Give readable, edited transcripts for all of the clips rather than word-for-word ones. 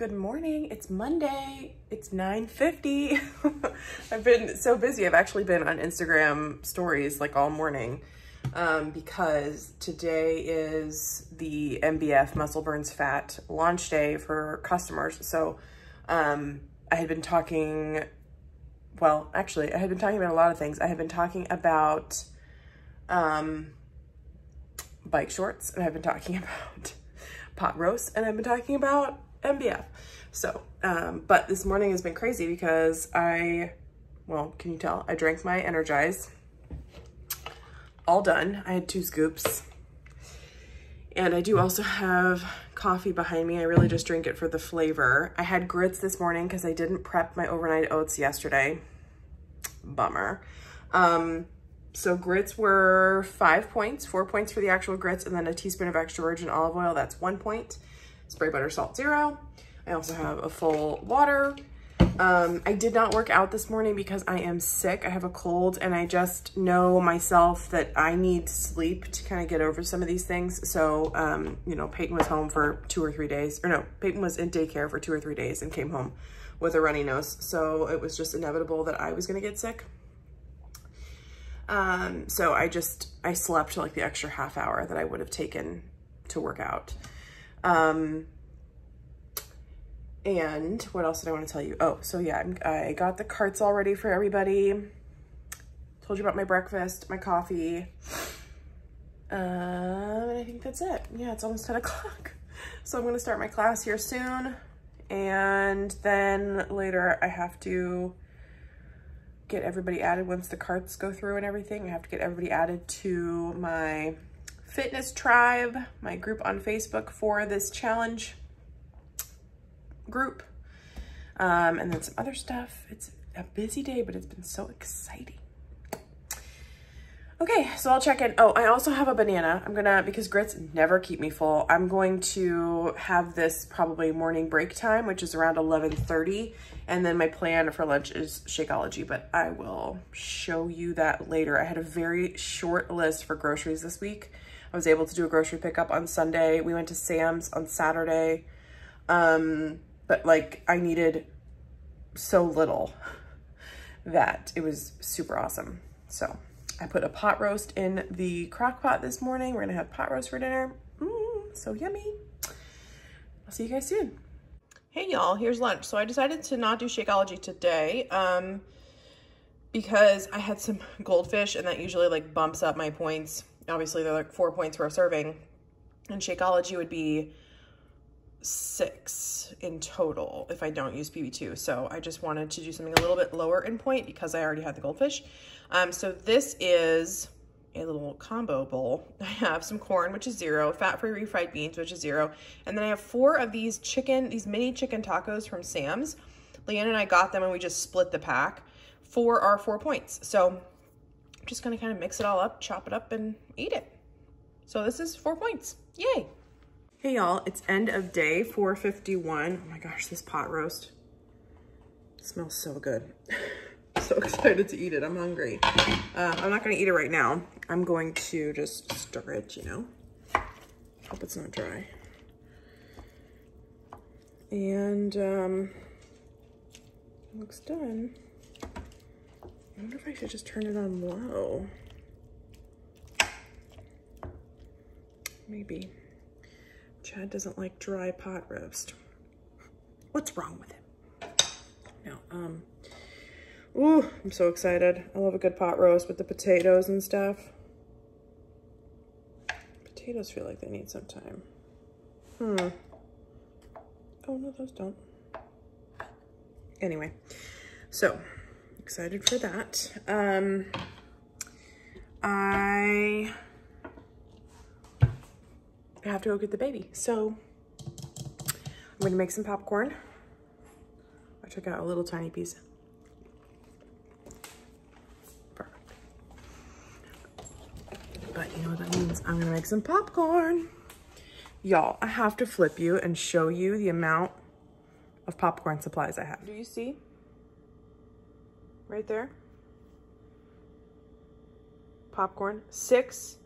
Good morning, it's Monday, it's 9:50. I've been so busy. I've actually been on Instagram stories like all morning because today is the MBF, Muscle Burns Fat, launch day for customers. So I had been talking, well, actually I had been talking about a lot of things. I had been talking about bike shorts, and I've been talking about pot roast, and I've been talking about MBF. So, but this morning has been crazy because well, can you tell? I drank my Energize, all done. I had 2 scoops, and I do also have coffee behind me. I really just drink it for the flavor. I had grits this morning because I didn't prep my overnight oats yesterday. Bummer. So grits were 5 points, 4 points for the actual grits, and then a teaspoon of extra virgin olive oil. That's 1 point. Spray butter, salt, 0. I also have a full water. I did not work out this morning because I am sick. I have a cold, and I just know myself that I need sleep to kind of get over some of these things. So, you know, Peyton was home for 2 or 3 days, or no, Peyton was in daycare for 2 or 3 days and came home with a runny nose. So it was just inevitable that I was going to get sick. So I slept like the extra half hour that I would have taken to work out. And what else did I want to tell you? Oh, so yeah, I got the carts all ready for everybody. Told you about my breakfast, my coffee. And I think that's it. Yeah, it's almost 10 o'clock. So I'm going to start my class here soon. And then later I have to get everybody added once the carts go through and everything. I have to get everybody added to my Fitness Tribe, my group on Facebook for this challenge group, and then some other stuff. It's a busy day, but it's been so exciting. Okay, so I'll check in. Oh, I also have a banana. Because grits never keep me full, I'm going to have this probably morning break time, which is around 11:30, and then my plan for lunch is Shakeology, but I will show you that later. I had a very short list for groceries this week. I was able to do a grocery pickup on Sunday. We went to Sam's on Saturday. But like I needed so little that it was super awesome. So I put a pot roast in the crock pot this morning. We're gonna have pot roast for dinner. So yummy. I'll see you guys soon. Hey y'all, here's lunch. So I decided to not do Shakeology today because I had some goldfish, and that usually like bumps up my points. Obviously they're like 4 points per serving, and Shakeology would be 6 in total if I don't use PB2. So I just wanted to do something a little bit lower in point because I already had the goldfish. So this is a little combo bowl. I have some corn, which is 0, fat-free refried beans, which is 0, and then I have 4 of these mini chicken tacos from Sam's. Leanne and I got them, and we just split the pack. 4 are 4 points. So I'm just gonna kind of mix it all up, chop it up, and eat it. So this is 4 points, yay. Hey y'all, it's end of day 4:51. Oh my gosh, this pot roast smells so good. So excited to eat it, I'm hungry. I'm not gonna eat it right now. I'm going to just stir it, you know? Hope it's not dry. And it looks done. I wonder if I should just turn it on low. Maybe. Chad doesn't like dry pot roast. What's wrong with it? No, ooh, I'm so excited. I love a good pot roast with the potatoes and stuff. Potatoes feel like they need some time. Oh no, those don't. Anyway, so excited for that. I have to go get the baby. So I'm gonna make some popcorn. I took out a little tiny piece. Perfect. But you know what that means? I'm gonna make some popcorn. Y'all, I have to flip you and show you the amount of popcorn supplies I have. Do you see? Right there? Popcorn, 6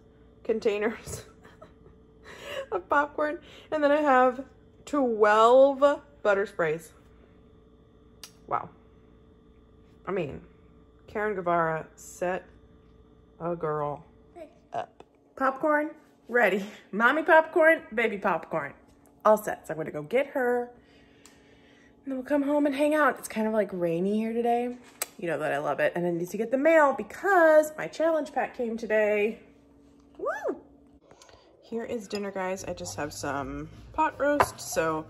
containers. Of popcorn, and then I have 12 butter sprays. Wow. I mean, Karen Guevara set a girl up. Popcorn ready. Mommy popcorn, baby popcorn. All set. So I'm going to go get her. And then we'll come home and hang out. It's kind of like rainy here today. You know that I love it. And I need to get the mail because my challenge pack came today. Woo! Here is dinner, guys. I just have some pot roast. So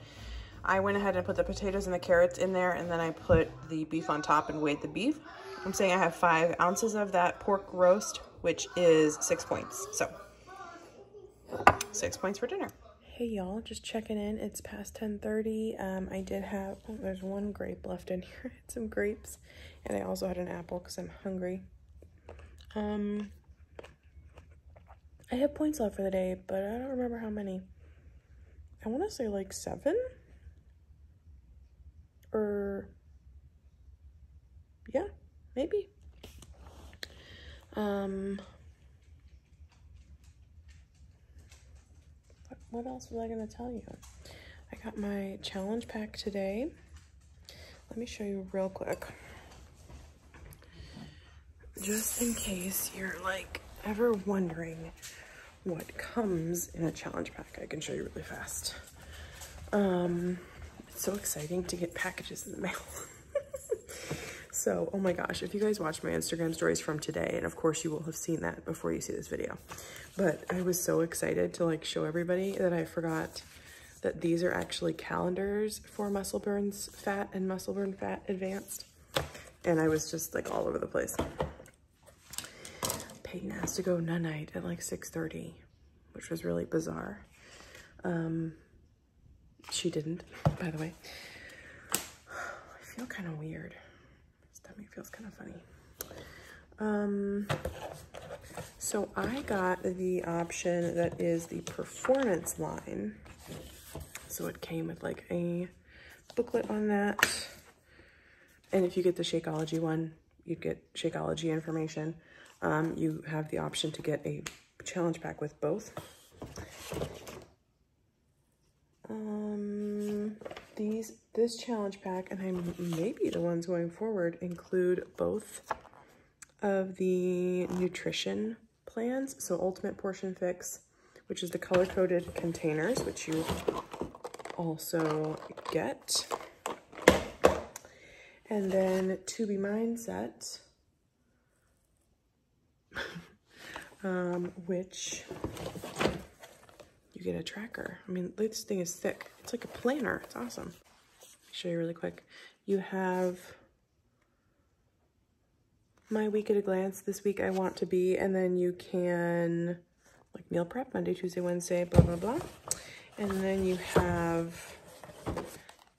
I went ahead and put the potatoes and the carrots in there, and then I put the beef on top and weighed the beef. I'm saying I have 5 ounces of that pork roast, which is 6 points. So 6 points for dinner. Hey y'all, just checking in. It's past 10:30. I did have, oh, there's one grape left in here. I had some grapes, and I also had an apple because I'm hungry. I have points left for the day, but I don't remember how many. I want to say like 7? Or, yeah, maybe. What else was I gonna tell you? I got my challenge pack today. Let me show you real quick. Just in case you're like ever wondering what comes in a challenge pack, I can show you really fast. It's so exciting to get packages in the mail. So, oh my gosh, if you guys watch my Instagram stories from today, and of course you will have seen that before you see this video. But I was so excited to like show everybody that I forgot that these are actually calendars for Muscle Burns Fat and Muscle Burn Fat Advanced. And I was just like all over the place. Peyton has to go nunite at like 6:30, which was really bizarre. She didn't, by the way. I feel kind of weird. My stomach feels kind of funny. So I got the option that is the performance line. So it came with like a booklet on that. And if you get the Shakeology one, you get Shakeology information. You have the option to get a challenge pack with both. This challenge pack, and I maybe the ones going forward, include both of the nutrition plans. So Ultimate Portion Fix, which is the color-coded containers, which you also get. And then 2B Mindset, which you get a tracker. I mean, this thing is thick. It's like a planner. It's awesome. Let me show you really quick. You have my week at a glance, this week I want to be, and then you can like meal prep Monday, Tuesday, Wednesday, blah, blah, blah. And then you have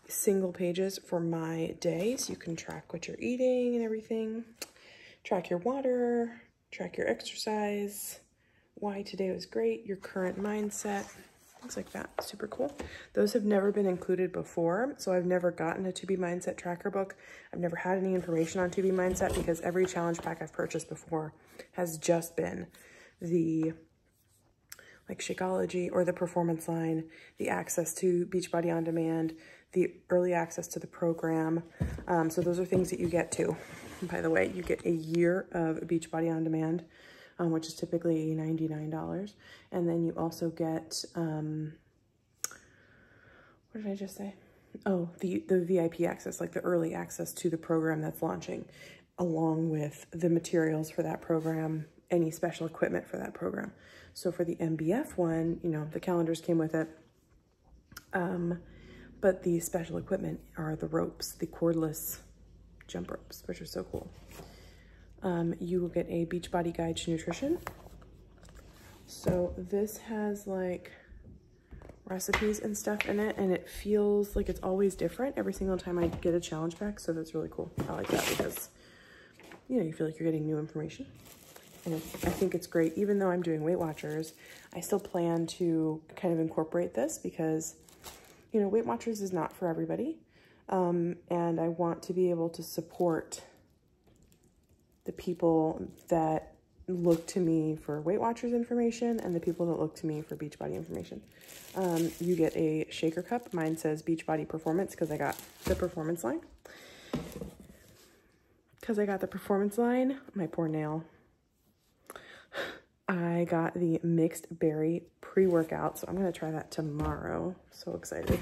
single pages for my day, so you can track what you're eating and everything, track your water, track your exercise, why today was great, your current mindset, things like that. Super cool. Those have never been included before, so I've never gotten a 2B Mindset tracker book. I've never had any information on 2B Mindset because every challenge pack I've purchased before has just been the like Shakeology or the performance line, the access to Beach Body on Demand, the early access to the program. So those are things that you get too. And by the way, you get a year of Beachbody on Demand, which is typically $99. And then you also get, what did I just say? Oh, the VIP access, like the early access to the program that's launching, along with the materials for that program, any special equipment for that program. So for the MBF one, you know, the calendars came with it. But the special equipment are the ropes, the cordless jump ropes, which are so cool. You will get a Beachbody guide to nutrition. So this has like recipes and stuff in it, and it feels like it's always different every single time I get a challenge pack. So that's really cool. I like that because, you know, you feel like you're getting new information. And I think it's great. Even though I'm doing Weight Watchers, I still plan to kind of incorporate this because, you know, Weight Watchers is not for everybody. And I want to be able to support the people that look to me for Weight Watchers information and the people that look to me for Beachbody information. You get a shaker cup. Mine says Beachbody Performance because I got the Performance line. My poor nail. I got the Mixed Berry pre-workout, so I'm going to try that tomorrow. So excited.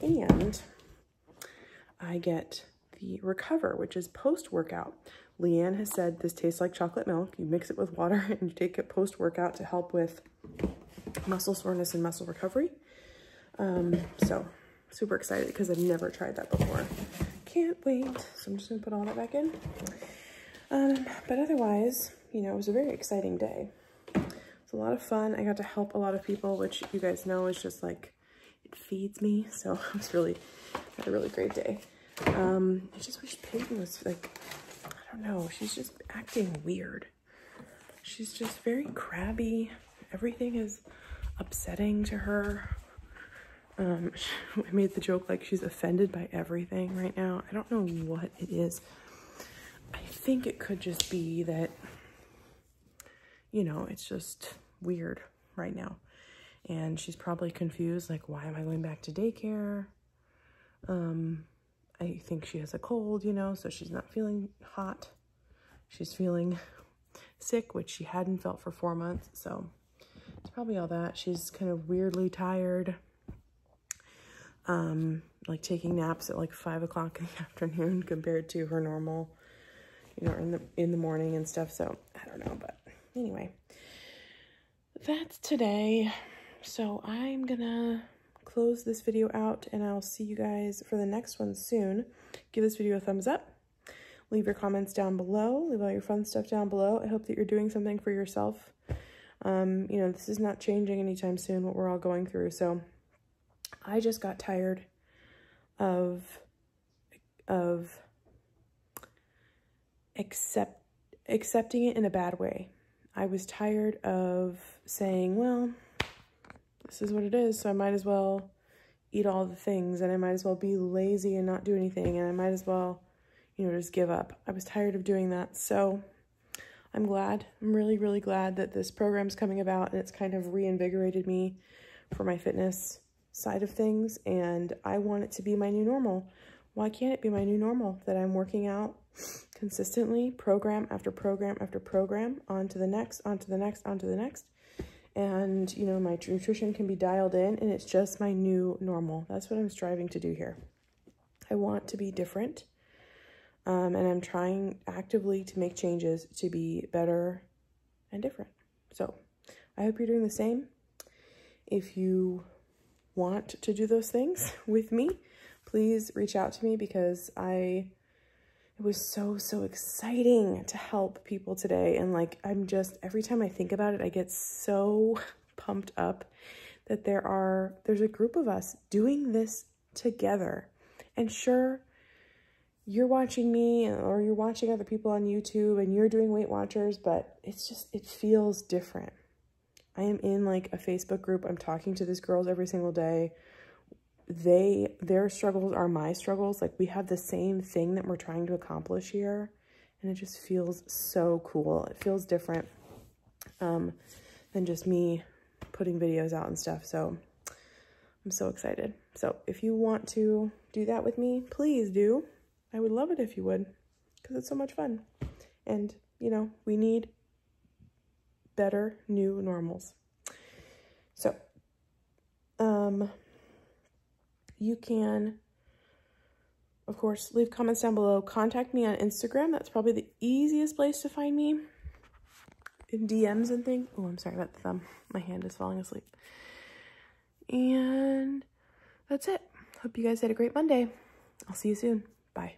And I get the Recover, which is post-workout. Leanne has said this tastes like chocolate milk. You mix it with water and you take it post-workout to help with muscle soreness and muscle recovery. So super excited because I've never tried that before. Can't wait. So I'm just going to put all that back in. But otherwise, you know, it was a very exciting day. It's a lot of fun. I got to help a lot of people, which you guys know is just like, it feeds me. So it was really, had a really great day. I just wish Peyton was like, I don't know, she's just acting weird. She's just very crabby. Everything is upsetting to her. I made the joke like she's offended by everything right now. I don't know what it is. I think it could just be that, you know, it's just weird right now. And she's probably confused, like, why am I going back to daycare? I think she has a cold, you know, so she's not feeling hot. She's feeling sick, which she hadn't felt for 4 months. So it's probably all that. She's kind of weirdly tired, like taking naps at like 5 o'clock in the afternoon compared to her normal, you know, in the morning and stuff. So I don't know, but anyway, that's today. So I'm gonna close this video out, and I'll see you guys for the next one soon. Give this video a thumbs up. Leave your comments down below. Leave all your fun stuff down below. I hope that you're doing something for yourself. You know, this is not changing anytime soon, what we're all going through. So I just got tired of accepting it in a bad way. I was tired of saying, well, this is what it is, so I might as well eat all the things, and I might as well be lazy and not do anything, and I might as well, you know, just give up. I was tired of doing that, so I'm glad. I'm really, really glad that this program's coming about, and it's kind of reinvigorated me for my fitness side of things, and I want it to be my new normal. Why can't it be my new normal that I'm working out consistently, program after program after program, on to the next, on to the next, on to the next? And, you know, my nutrition can be dialed in, and it's just my new normal. That's what I'm striving to do here. I want to be different, and I'm trying actively to make changes to be better and different. So I hope you're doing the same. If you want to do those things with me, please reach out to me, because it was so exciting to help people today. And like, I'm just, every time I think about it, I get so pumped up that there's a group of us doing this together. And sure, you're watching me, or you're watching other people on YouTube, and you're doing Weight Watchers, but it's just, it feels different. I am in like a Facebook group. I'm talking to these girls every single day. Their struggles are my struggles. Like, we have the same thing that we're trying to accomplish here, and it just feels so cool. It feels different than just me putting videos out and stuff. So I'm so excited. So if you want to do that with me, please do. I would love it if you would, because it's so much fun. And, you know, we need better new normals. So, you can, of course, leave comments down below. Contact me on Instagram. That's probably the easiest place to find me. In DMs and things. Oh, I'm sorry about the thumb. My hand is falling asleep. And that's it. Hope you guys had a great Monday. I'll see you soon. Bye.